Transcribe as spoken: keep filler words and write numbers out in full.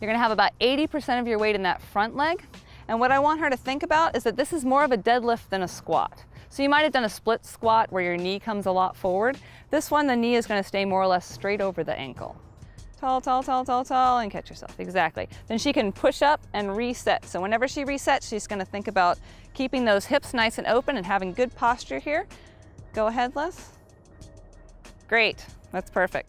You're gonna have about eighty percent of your weight in that front leg. And what I want her to think about is that this is more of a deadlift than a squat. So you might have done a split squat where your knee comes a lot forward. This one, the knee is gonna stay more or less straight over the ankle. Tall, tall, tall, tall, tall, and catch yourself, exactly. Then she can push up and reset. So whenever she resets, she's gonna think about keeping those hips nice and open and having good posture here. Go ahead, Les. Great, that's perfect.